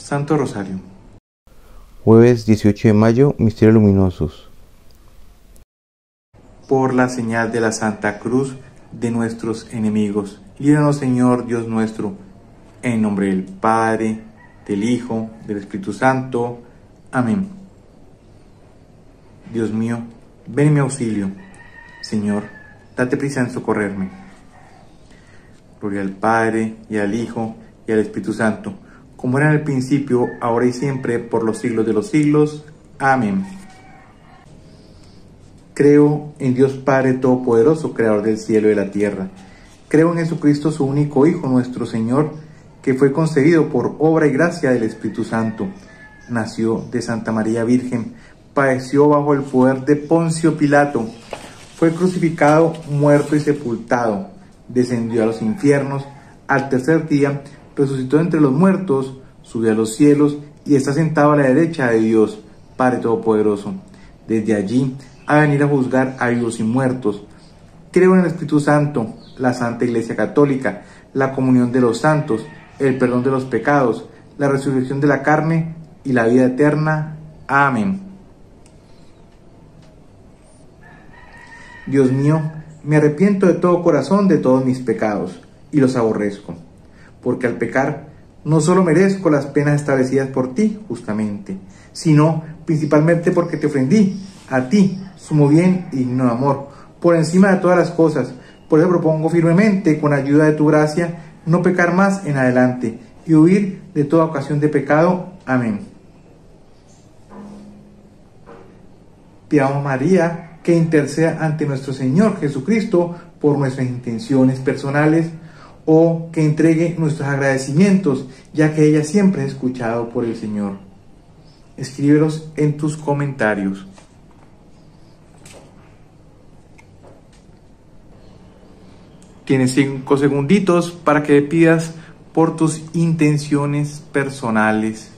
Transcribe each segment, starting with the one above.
Santo Rosario. Jueves 18 de mayo, Misterios Luminosos. Por la señal de la Santa Cruz de nuestros enemigos, líbranos, Señor Dios nuestro, en nombre del Padre, del Hijo, del Espíritu Santo. Amén. Dios mío, ven en mi auxilio. Señor, date prisa en socorrerme. Gloria al Padre, y al Hijo, y al Espíritu Santo, como era en el principio, ahora y siempre, por los siglos de los siglos. Amén. Creo en Dios Padre Todopoderoso, Creador del cielo y de la tierra. Creo en Jesucristo, su único Hijo, nuestro Señor, que fue concebido por obra y gracia del Espíritu Santo. Nació de Santa María Virgen, padeció bajo el poder de Poncio Pilato, fue crucificado, muerto y sepultado, descendió a los infiernos, al tercer día resucitó entre los muertos, subió a los cielos y está sentado a la derecha de Dios, Padre Todopoderoso. Desde allí ha de venir a juzgar a vivos y muertos. Creo en el Espíritu Santo, la Santa Iglesia Católica, la comunión de los santos, el perdón de los pecados, la resurrección de la carne y la vida eterna. Amén. Dios mío, me arrepiento de todo corazón de todos mis pecados y los aborrezco, porque al pecar no solo merezco las penas establecidas por ti justamente, sino principalmente porque te ofendí a ti, sumo bien y digno amor, por encima de todas las cosas. Por eso propongo firmemente, con ayuda de tu gracia, no pecar más en adelante y huir de toda ocasión de pecado. Amén. Pidamos a María que interceda ante nuestro Señor Jesucristo por nuestras intenciones personales, o que entregue nuestros agradecimientos, ya que ella siempre es escuchada por el Señor. Escríbelos en tus comentarios. Tienes 5 segunditos para que pidas por tus intenciones personales.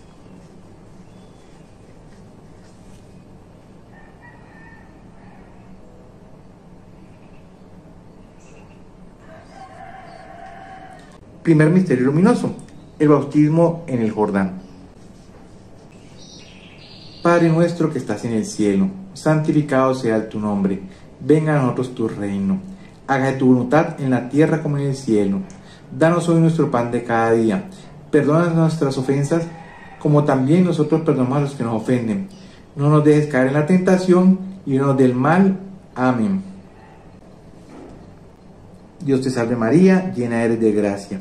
Primer misterio luminoso, el bautismo en el Jordán. Padre nuestro que estás en el cielo, santificado sea tu nombre, venga a nosotros tu reino. Hágase tu voluntad en la tierra como en el cielo. Danos hoy nuestro pan de cada día. Perdona nuestras ofensas, como también nosotros perdonamos a los que nos ofenden. No nos dejes caer en la tentación y líbranos del mal. Amén. Dios te salve María, llena eres de gracia.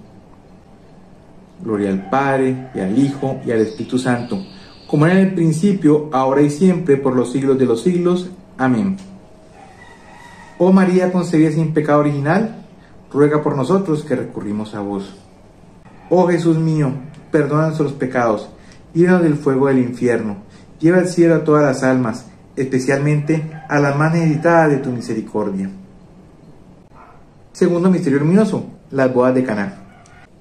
Gloria al Padre, y al Hijo, y al Espíritu Santo, como era en el principio, ahora y siempre, por los siglos de los siglos. Amén. Oh María concebida sin pecado original, ruega por nosotros que recurrimos a vos. Oh Jesús mío, perdona nuestros pecados, líbranos del fuego del infierno, lleva al cielo a todas las almas, especialmente a las más necesitadas de tu misericordia. Segundo misterio luminoso, las bodas de Caná.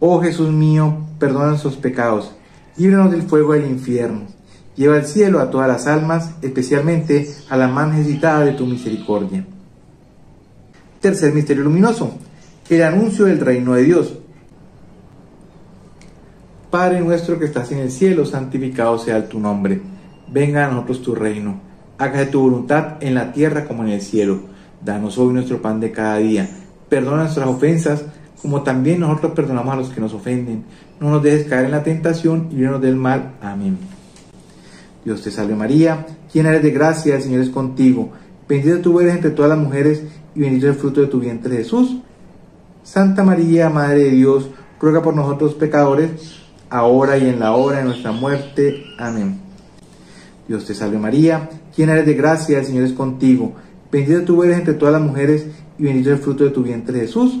Oh Jesús mío, perdona nuestros pecados, líbranos del fuego del infierno, lleva al cielo a todas las almas, especialmente a las más necesitadas de tu misericordia. Tercer misterio luminoso, el anuncio del reino de Dios. Padre nuestro que estás en el cielo, santificado sea tu nombre. Venga a nosotros tu reino. Hágase tu voluntad en la tierra como en el cielo. Danos hoy nuestro pan de cada día. Perdona nuestras ofensas, como también nosotros perdonamos a los que nos ofenden. No nos dejes caer en la tentación y líbranos del mal. Amén. Dios te salve María, llena eres de gracia, el Señor es contigo. Bendita tú eres entre todas las mujeres y bendito es el fruto de tu vientre, Jesús. Santa María, Madre de Dios, ruega por nosotros pecadores, ahora y en la hora de nuestra muerte. Amén. Dios te salve María, llena eres de gracia, el Señor es contigo. Bendita tú eres entre todas las mujeres y bendito es el fruto de tu vientre, Jesús.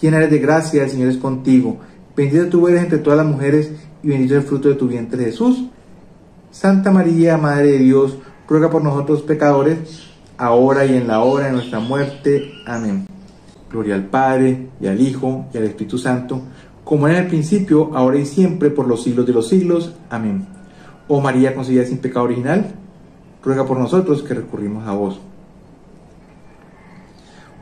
llena eres de gracia, el Señor es contigo. Bendita tú eres entre todas las mujeres y bendito es el fruto de tu vientre, Jesús. Santa María, Madre de Dios, ruega por nosotros pecadores, ahora y en la hora de nuestra muerte. Amén. Dios te salve María, llena eres de gracia, el Señor es contigo. Bendita tú eres entre todas las mujeres y bendito es el fruto de tu vientre, Jesús. Santa María, Madre de Dios, ruega por nosotros pecadores, ahora y en la hora de nuestra muerte. Amén. Gloria al Padre, y al Hijo, y al Espíritu Santo, como era en el principio, ahora y siempre, por los siglos de los siglos. Amén. Oh María concebida sin pecado original, ruega por nosotros que recurrimos a vos.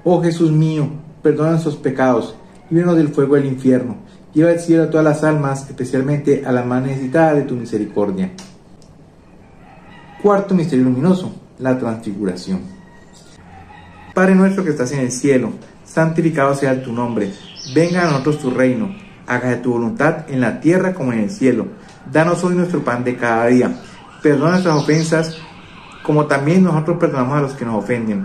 Oh Jesús mío, perdona nuestros pecados, líbranos del fuego del infierno, lleva al cielo a todas las almas, especialmente a las más necesitadas de tu misericordia. Cuarto misterio luminoso, la transfiguración. Padre nuestro que estás en el cielo, santificado sea tu nombre, venga a nosotros tu reino, hágase tu voluntad en la tierra como en el cielo. Danos hoy nuestro pan de cada día, perdona nuestras ofensas, como también nosotros perdonamos a los que nos ofenden.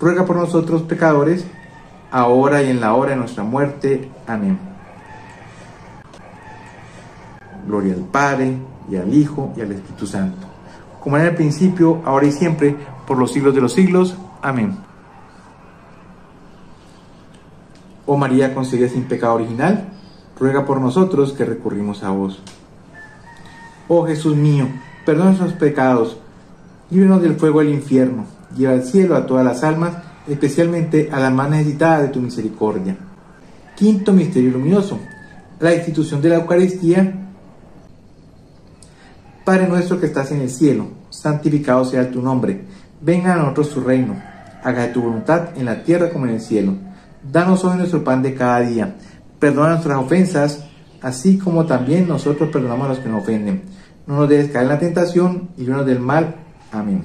ruega por nosotros pecadores, ahora y en la hora de nuestra muerte. Amén. Gloria al Padre, y al Hijo, y al Espíritu Santo, como era en el principio, ahora y siempre, por los siglos de los siglos. Amén. Oh María, concebida sin pecado original, ruega por nosotros que recurrimos a vos. Oh Jesús mío, perdona nuestros pecados, líbranos del fuego del infierno, lleva al cielo a todas las almas, especialmente a las más necesitadas de tu misericordia. Quinto misterio luminoso, la institución de la Eucaristía. Padre nuestro que estás en el cielo, santificado sea tu nombre, venga a nosotros tu reino, hágase tu voluntad en la tierra como en el cielo. Danos hoy nuestro pan de cada día, perdona nuestras ofensas, así como también nosotros perdonamos a los que nos ofenden. No nos dejes caer en la tentación y líbranos del mal. Amén.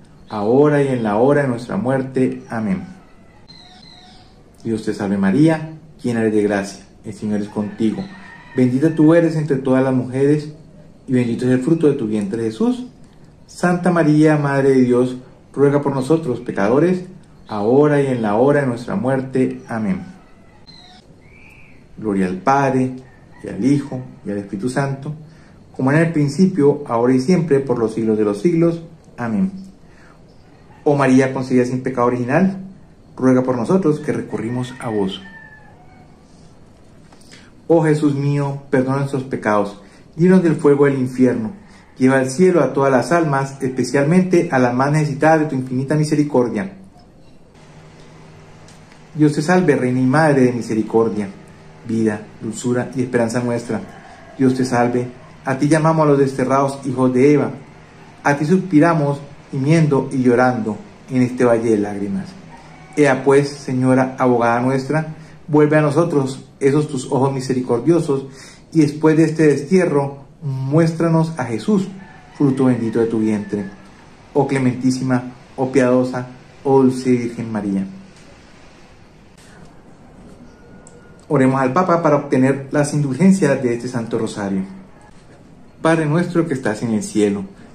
ahora y en la hora de nuestra muerte. Amén. Dios te salve María, llena eres de gracia, el Señor es contigo. Bendita tú eres entre todas las mujeres, y bendito es el fruto de tu vientre, Jesús. Santa María, Madre de Dios, ruega por nosotros, pecadores, ahora y en la hora de nuestra muerte. Amén. Gloria al Padre, y al Hijo, y al Espíritu Santo, como en el principio, ahora y siempre, por los siglos de los siglos. Amén. Oh María, concebida sin pecado original, ruega por nosotros que recurrimos a vos. Oh Jesús mío, perdona nuestros pecados, líbranos del fuego del infierno, lleva al cielo a todas las almas, especialmente a las más necesitadas de tu infinita misericordia. Dios te salve, Reina y Madre de misericordia, vida, dulzura y esperanza nuestra. Dios te salve, a ti llamamos a los desterrados hijos de Eva, a ti suspiramos, gimiendo y llorando en este valle de lágrimas. Ea pues, Señora, abogada nuestra, vuelve a nosotros esos tus ojos misericordiosos, y después de este destierro, muéstranos a Jesús, fruto bendito de tu vientre. Oh clementísima, oh piadosa, oh dulce Virgen María. Oremos al Papa para obtener las indulgencias de este Santo Rosario. Padre nuestro que estás en el cielo,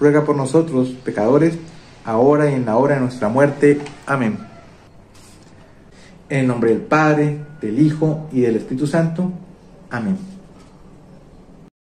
ruega por nosotros, pecadores, ahora y en la hora de nuestra muerte. Amén. En el nombre del Padre, del Hijo y del Espíritu Santo. Amén.